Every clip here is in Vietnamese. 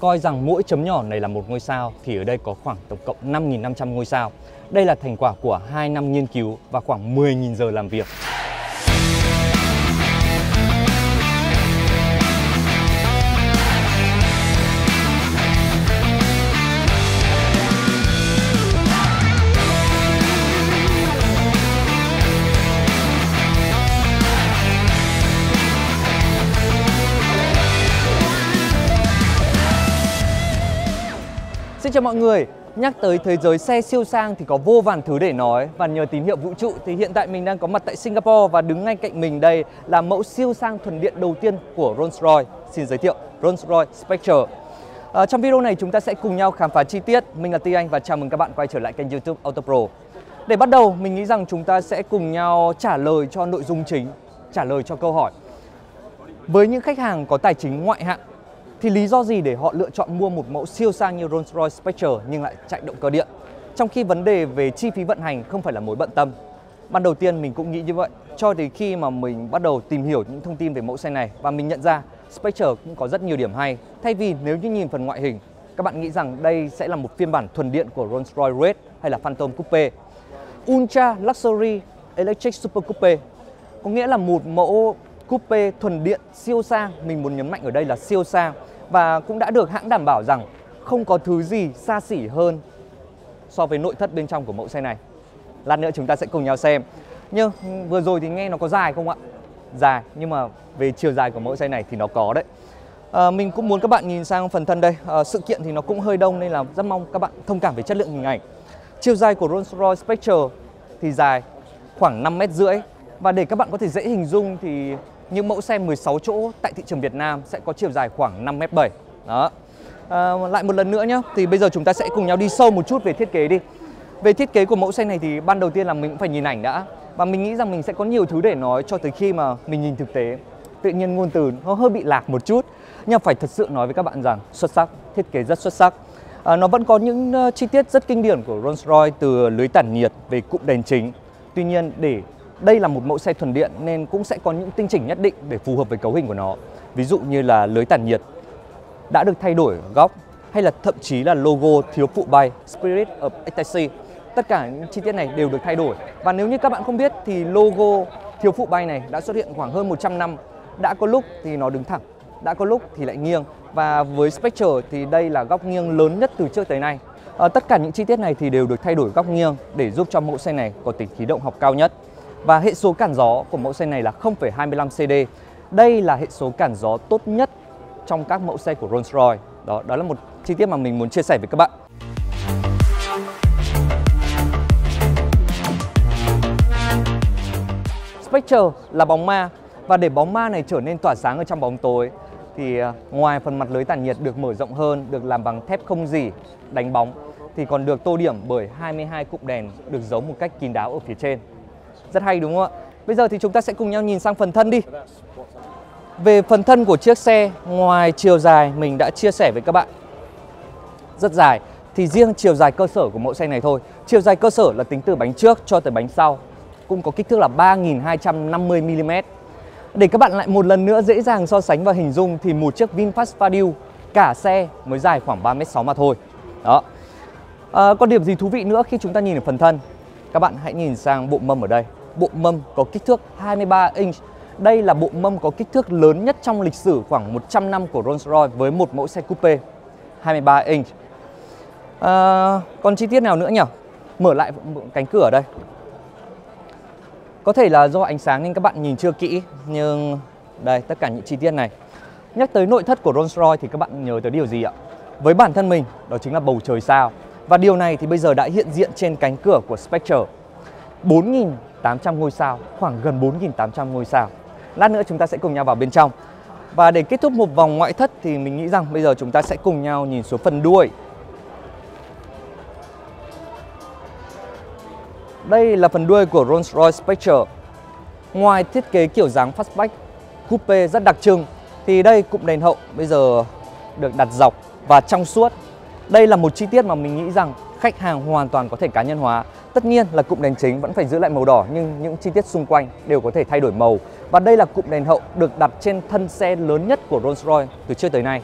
Coi rằng mỗi chấm nhỏ này là một ngôi sao thì ở đây có khoảng tổng cộng 5.500 ngôi sao. Đây là thành quả của 2 năm nghiên cứu và khoảng 10.000 giờ làm việc. Xin chào mọi người, nhắc tới thế giới xe siêu sang thì có vô vàn thứ để nói. Và nhờ tín hiệu vũ trụ thì hiện tại mình đang có mặt tại Singapore và đứng ngay cạnh mình đây là mẫu siêu sang thuần điện đầu tiên của Rolls-Royce. Xin giới thiệu Rolls-Royce Spectre. Trong video này chúng ta sẽ cùng nhau khám phá chi tiết. Mình là Ti Anh và chào mừng các bạn quay trở lại kênh YouTube AutoPro. Để bắt đầu, mình nghĩ rằng chúng ta sẽ cùng nhau trả lời cho nội dung chính, trả lời cho câu hỏi. Với những khách hàng có tài chính ngoại hạng thì lý do gì để họ lựa chọn mua một mẫu siêu sang như Rolls-Royce Spectre nhưng lại chạy động cơ điện, trong khi vấn đề về chi phí vận hành không phải là mối bận tâm? Ban đầu tiên mình cũng nghĩ như vậy, cho đến khi mà mình bắt đầu tìm hiểu những thông tin về mẫu xe này và mình nhận ra Spectre cũng có rất nhiều điểm hay. Thay vì nếu như nhìn phần ngoại hình, các bạn nghĩ rằng đây sẽ là một phiên bản thuần điện của Rolls-Royce Wraith hay là Phantom Coupe, Ultra Luxury Electric Super Coupe, có nghĩa là một mẫu coupe thuần điện siêu sang. Mình muốn nhấn mạnh ở đây là siêu sang, và cũng đã được hãng đảm bảo rằng không có thứ gì xa xỉ hơn so với nội thất bên trong của mẫu xe này. Lát nữa chúng ta sẽ cùng nhau xem. Nhưng vừa rồi thì nghe nó có dài không ạ? Dài, nhưng mà về chiều dài của mẫu xe này thì nó có đấy. Mình cũng muốn các bạn nhìn sang phần thân đây. Sự kiện thì nó cũng hơi đông nên là rất mong các bạn thông cảm về chất lượng hình ảnh. Chiều dài của Rolls-Royce Spectre thì dài khoảng 5,5 m. Và để các bạn có thể dễ hình dung thì những mẫu xe 16 chỗ tại thị trường Việt Nam sẽ có chiều dài khoảng 5,7 m. Đó. Lại một lần nữa nhé, thì bây giờ chúng ta sẽ cùng nhau đi sâu một chút về thiết kế đi. Về thiết kế của mẫu xe này thì ban đầu tiên là mình cũng phải nhìn ảnh đã. Và mình nghĩ rằng mình sẽ có nhiều thứ để nói cho tới khi mà mình nhìn thực tế. Tự nhiên ngôn từ nó hơi bị lạc một chút, nhưng phải thật sự nói với các bạn rằng xuất sắc, thiết kế rất xuất sắc. Nó vẫn có những chi tiết rất kinh điển của Rolls-Royce, từ lưới tản nhiệt về cụm đèn chính. Tuy nhiên, để đây là một mẫu xe thuần điện nên cũng sẽ có những tinh chỉnh nhất định để phù hợp với cấu hình của nó. Ví dụ như là lưới tản nhiệt đã được thay đổi ở góc, hay là thậm chí là logo thiếu phụ bay Spirit of Ecstasy. Tất cả những chi tiết này đều được thay đổi. Và nếu như các bạn không biết thì logo thiếu phụ bay này đã xuất hiện khoảng hơn 100 năm. Đã có lúc thì nó đứng thẳng, đã có lúc thì lại nghiêng. Và với Spectre thì đây là góc nghiêng lớn nhất từ trước tới nay. Tất cả những chi tiết này thì đều được thay đổi góc nghiêng để giúp cho mẫu xe này có tính khí động học cao nhất. Và hệ số cản gió của mẫu xe này là 0,25 CD. Đây là hệ số cản gió tốt nhất trong các mẫu xe của Rolls-Royce. Đó là một chi tiết mà mình muốn chia sẻ với các bạn. Spectre là bóng ma, và để bóng ma này trở nên tỏa sáng ở trong bóng tối thì ngoài phần mặt lưới tản nhiệt được mở rộng hơn, được làm bằng thép không gỉ đánh bóng, thì còn được tô điểm bởi 22 cụm đèn được giấu một cách kín đáo ở phía trên. Rất hay đúng không ạ? Bây giờ thì chúng ta sẽ cùng nhau nhìn sang phần thân đi. Về phần thân của chiếc xe, ngoài chiều dài mình đã chia sẻ với các bạn rất dài, thì riêng chiều dài cơ sở của mẫu xe này thôi, chiều dài cơ sở là tính từ bánh trước cho tới bánh sau, cũng có kích thước là 3.250 mm. Để các bạn lại một lần nữa dễ dàng so sánh và hình dung thì một chiếc VinFast Fadil cả xe mới dài khoảng 3,6 m mà thôi. Đó. Còn điểm gì thú vị nữa khi chúng ta nhìn ở phần thân? Các bạn hãy nhìn sang bộ mâm ở đây. Bộ mâm có kích thước 23 inch. Đây là bộ mâm có kích thước lớn nhất trong lịch sử khoảng 100 năm của Rolls-Royce với một mẫu xe coupe 23 inch. Còn chi tiết nào nữa nhỉ? Mở lại cánh cửa ở đây. Có thể là do ánh sáng nên các bạn nhìn chưa kỹ, nhưng đây, tất cả những chi tiết này. Nhắc tới nội thất của Rolls-Royce thì các bạn nhớ tới điều gì ạ? Với bản thân mình, đó chính là bầu trời sao. Và điều này thì bây giờ đã hiện diện trên cánh cửa của Spectre. 4.800 ngôi sao, khoảng gần 4.800 ngôi sao. Lát nữa chúng ta sẽ cùng nhau vào bên trong. Và để kết thúc một vòng ngoại thất thì mình nghĩ rằng bây giờ chúng ta sẽ cùng nhau nhìn xuống phần đuôi. Đây là phần đuôi của Rolls-Royce Spectre. Ngoài thiết kế kiểu dáng fastback coupe rất đặc trưng thì đây, cụm đèn hậu bây giờ được đặt dọc và trong suốt. Đây là một chi tiết mà mình nghĩ rằng khách hàng hoàn toàn có thể cá nhân hóa. Tất nhiên là cụm đèn chính vẫn phải giữ lại màu đỏ, nhưng những chi tiết xung quanh đều có thể thay đổi màu. Và đây là cụm đèn hậu được đặt trên thân xe lớn nhất của Rolls-Royce từ trước tới nay.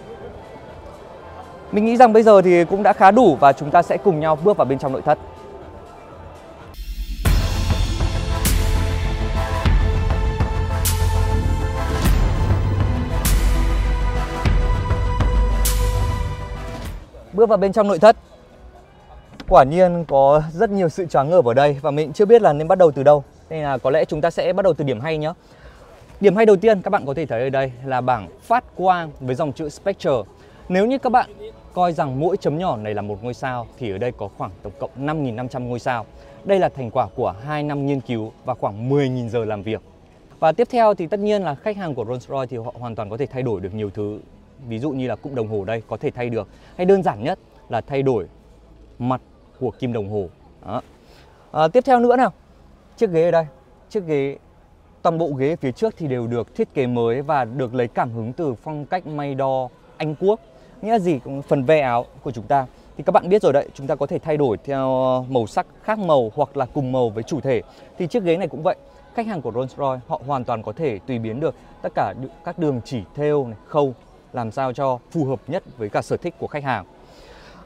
Mình nghĩ rằng bây giờ thì cũng đã khá đủ và chúng ta sẽ cùng nhau bước vào bên trong nội thất. Bước vào bên trong nội thất, quả nhiên có rất nhiều sự choáng ngợp ở đây và mình chưa biết là nên bắt đầu từ đâu. Nên là có lẽ chúng ta sẽ bắt đầu từ điểm hay nhé. Điểm hay đầu tiên các bạn có thể thấy ở đây là bảng phát quang với dòng chữ Spectre. Nếu như các bạn coi rằng mỗi chấm nhỏ này là một ngôi sao thì ở đây có khoảng tổng cộng 5.500 ngôi sao. Đây là thành quả của 2 năm nghiên cứu và khoảng 10.000 giờ làm việc. Và tiếp theo thì tất nhiên là khách hàng của Rolls-Royce thì họ hoàn toàn có thể thay đổi được nhiều thứ. Ví dụ như là cụm đồng hồ đây có thể thay được, hay đơn giản nhất là thay đổi mặt của kim đồng hồ. Đó. Tiếp theo nữa nào, chiếc ghế ở đây, chiếc ghế, toàn bộ ghế phía trước thì đều được thiết kế mới và được lấy cảm hứng từ phong cách may đo Anh Quốc. Nghĩa là gì? Phần ve áo của chúng ta thì các bạn biết rồi đấy, chúng ta có thể thay đổi theo màu sắc, khác màu hoặc là cùng màu với chủ thể. Thì chiếc ghế này cũng vậy, khách hàng của Rolls-Royce họ hoàn toàn có thể tùy biến được tất cả các đường chỉ thêu này, khâu làm sao cho phù hợp nhất với cả sở thích của khách hàng.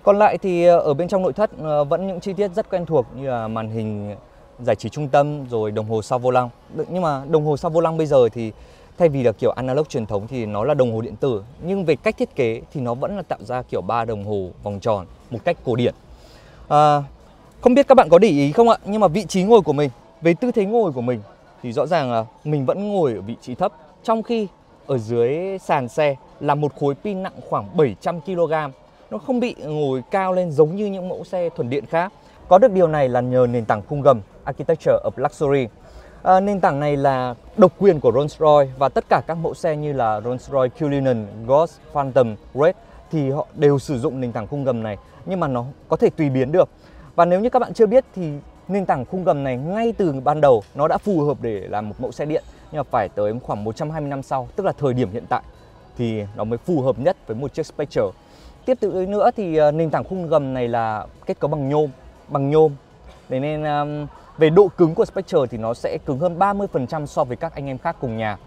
Còn lại thì ở bên trong nội thất vẫn những chi tiết rất quen thuộc như là màn hình giải trí trung tâm rồi đồng hồ sau vô lăng. Nhưng mà đồng hồ sau vô lăng bây giờ thì thay vì là kiểu analog truyền thống thì nó là đồng hồ điện tử, nhưng về cách thiết kế thì nó vẫn là tạo ra kiểu 3 đồng hồ vòng tròn một cách cổ điển. Không biết các bạn có để ý không ạ, nhưng mà vị trí ngồi của mình, về tư thế ngồi của mình thì rõ ràng là mình vẫn ngồi ở vị trí thấp, trong khi ở dưới sàn xe là một khối pin nặng khoảng 700 kg. Nó không bị ngồi cao lên giống như những mẫu xe thuần điện khác. Có được điều này là nhờ nền tảng khung gầm Architecture of Luxury. Nền tảng này là độc quyền của Rolls-Royce và tất cả các mẫu xe như là Rolls-Royce Cullinan, Ghost, Phantom, Wraith thì họ đều sử dụng nền tảng khung gầm này, nhưng mà nó có thể tùy biến được. Và nếu như các bạn chưa biết thì nền tảng khung gầm này ngay từ ban đầu nó đã phù hợp để làm một mẫu xe điện, nhưng mà phải tới khoảng 120 năm sau, tức là thời điểm hiện tại thì nó mới phù hợp nhất với một chiếc Spectre. Tiếp tới nữa thì nền tảng khung gầm này là kết cấu bằng nhôm. Thế nên về độ cứng của Spectre thì nó sẽ cứng hơn 30% so với các anh em khác cùng nhà.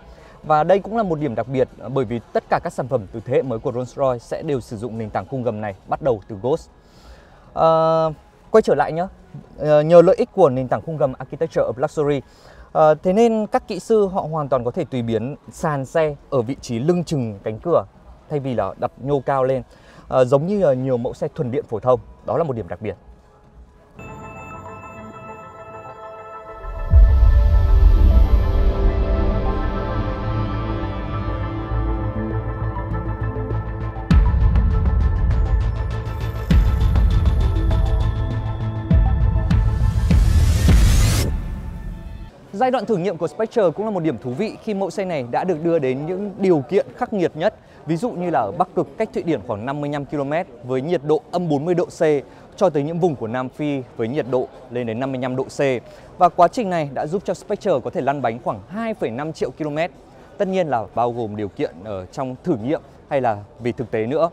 Và đây cũng là một điểm đặc biệt bởi vì tất cả các sản phẩm từ thế hệ mới của Rolls-Royce sẽ đều sử dụng nền tảng khung gầm này, bắt đầu từ Ghost. Quay trở lại nhé, nhờ lợi ích của nền tảng khung gầm Architecture of Luxury, thế nên các kỹ sư họ hoàn toàn có thể tùy biến sàn xe ở vị trí lưng chừng cánh cửa thay vì là đặt nhô cao lên, giống như là nhiều mẫu xe thuần điện phổ thông. Đó là một điểm đặc biệt. Giai đoạn thử nghiệm của Spectre cũng là một điểm thú vị khi mẫu xe này đã được đưa đến những điều kiện khắc nghiệt nhất. Ví dụ như là ở Bắc Cực cách Thụy Điển khoảng 55 km với nhiệt độ âm 40 độ C cho tới những vùng của Nam Phi với nhiệt độ lên đến 55 độ C. Và quá trình này đã giúp cho Spectre có thể lăn bánh khoảng 2,5 triệu km. Tất nhiên là bao gồm điều kiện ở trong thử nghiệm hay là vì thực tế nữa.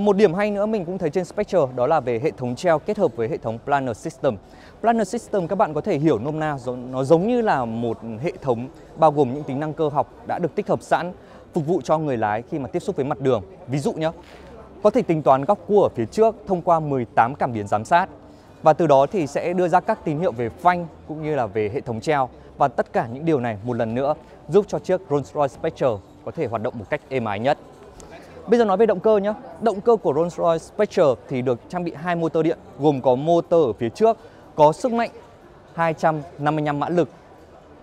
Một điểm hay nữa mình cũng thấy trên Spectre đó là về hệ thống treo kết hợp với hệ thống Planner System. Planner System các bạn có thể hiểu nôm na nó giống như là một hệ thống bao gồm những tính năng cơ học đã được tích hợp sẵn phục vụ cho người lái khi mà tiếp xúc với mặt đường. Ví dụ nhé, có thể tính toán góc cua ở phía trước thông qua 18 cảm biến giám sát và từ đó thì sẽ đưa ra các tín hiệu về phanh cũng như là về hệ thống treo, và tất cả những điều này một lần nữa giúp cho chiếc Rolls-Royce Spectre có thể hoạt động một cách êm ái nhất. Bây giờ nói về động cơ nhé. Động cơ của Rolls-Royce Spectre thì được trang bị 2 motor điện, gồm có motor ở phía trước có sức mạnh 255 mã lực,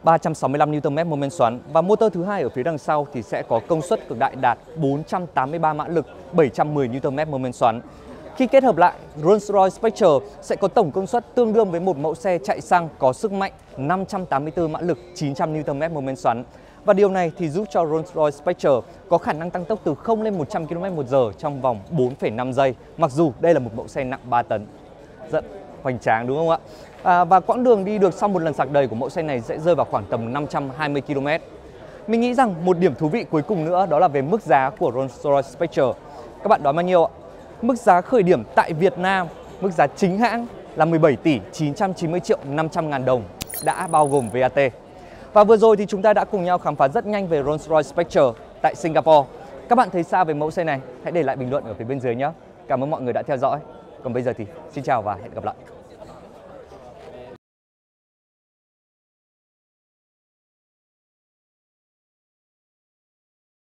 365 Nm mô men xoắn, và motor thứ hai ở phía đằng sau thì sẽ có công suất cực đại đạt 483 mã lực, 710 Nm mô men xoắn. Khi kết hợp lại, Rolls-Royce Spectre sẽ có tổng công suất tương đương với một mẫu xe chạy xăng có sức mạnh 584 mã lực, 900 Nm mô men xoắn. Và điều này thì giúp cho Rolls-Royce Spectre có khả năng tăng tốc từ 0 lên 100 km/h trong vòng 4,5 giây, mặc dù đây là một mẫu xe nặng 3 tấn. Rất hoành tráng đúng không ạ? Và quãng đường đi được sau một lần sạc đầy của mẫu xe này sẽ rơi vào khoảng tầm 520 km. Mình nghĩ rằng một điểm thú vị cuối cùng nữa đó là về mức giá của Rolls-Royce Spectre. Các bạn đoán bao nhiêu ạ? Mức giá khởi điểm tại Việt Nam, mức giá chính hãng là 17.990.500.000 đồng, đã bao gồm VAT. Và vừa rồi thì chúng ta đã cùng nhau khám phá rất nhanh về Rolls-Royce Spectre tại Singapore. Các bạn thấy sao về mẫu xe này? Hãy để lại bình luận ở phía bên dưới nhé. Cảm ơn mọi người đã theo dõi. Còn bây giờ thì xin chào và hẹn gặp lại.